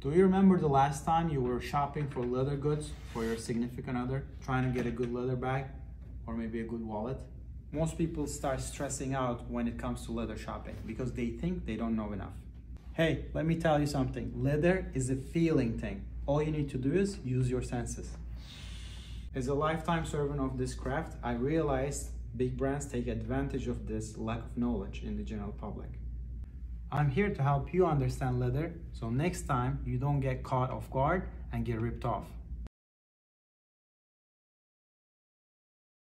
Do you remember the last time you were shopping for leather goods for your significant other, trying to get a good leather bag or maybe a good wallet? Most people start stressing out when it comes to leather shopping because they think they don't know enough. Hey, let me tell you something. Leather is a feeling thing. All you need to do is use your senses. As a lifetime servant of this craft, I realized big brands take advantage of this lack of knowledge in the general public. I'm here to help you understand leather, so next time you don't get caught off guard and get ripped off.